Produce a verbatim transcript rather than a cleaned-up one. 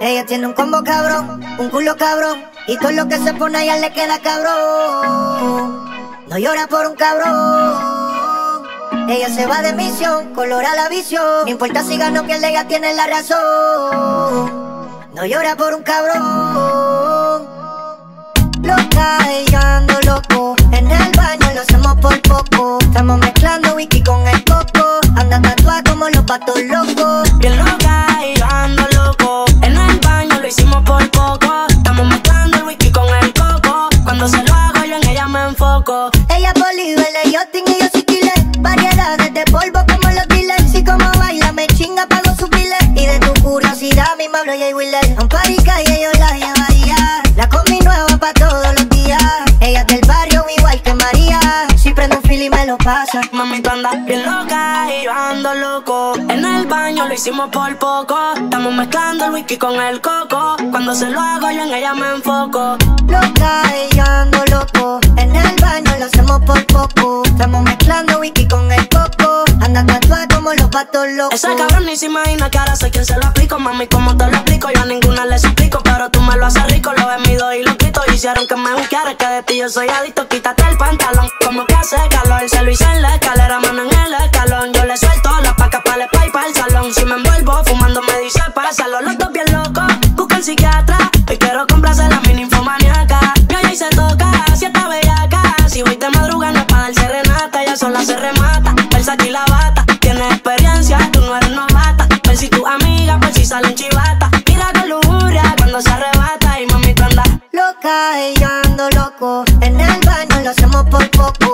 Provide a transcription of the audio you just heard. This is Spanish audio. Ella tiene un combo cabrón, un culo cabrón, y con lo que se pone ella le queda cabrón. No llora por un cabrón. Ella se va de misión, colora la visión. No importa si gana o pierde, ella tiene la razón. No llora por un cabrón. Loca, ella ando loco. En el baño lo hacemos por poco. Estamos mezclando whisky con el coco. Anda tatuada como los patos locos. Bien loca, ella ando loco. En el baño lo hicimos por poco. Estamos mezclando el whisky con el coco. Cuando se lo hago yo en ella me enfoco. Ella es polivela, yo tingo y yo soy killer. Variedades de polvo como los dealers. Si como baila me chinga, pago su piler. Y de tu curiosidad mi me hablo Jay Wheeler. A un par y calle yo la llevaría. La combi nueva pa' todos los días. Ella es del barrio igual que María. Si prendo un fil y me lo pasa. Mami, tú andas bien loca y yo ando loco. En el baño lo hicimos por poco. Estamos mezclando el whisky con el coco. Cuando se lo hago yo en ella me enfoco. Loca y yo ando loco. En el baño lo hacemos por poco. Estamos mezclando whisky con el coco. Anda tatuada como los patos locos. Ese cabrón ni se imagina que ahora soy quien se lo aplico. Mami, como te lo explico, yo a ninguna le suplico. Pero tú me lo haces rico, lo ves y los gritos hicieron que me buscaras. Que de ti yo soy adicto, quítate el pantalón. Como que hace calor, se lo hice en la escalera, mano en el escalón. Yo le suelto las pacas para el spa y para el salón. Si me envuelvo fumando me dice pásalo. Los dos bien locos, busca el psiquiatra. Hoy quiero complacer a mi ninfomaníaca. Ya ya y se toca, si está bellaca. Si voy de madruga no es para darse renata. Ella sola se remata, versa aquí la bata. Tienes experiencia, tú no eres novata. Ver si tu amiga, por si salen chivatas. Mira con lujuria cuando se arrebata. Y mami, tú andas loca, ella ando loco. En el baño lo hacemos por poco.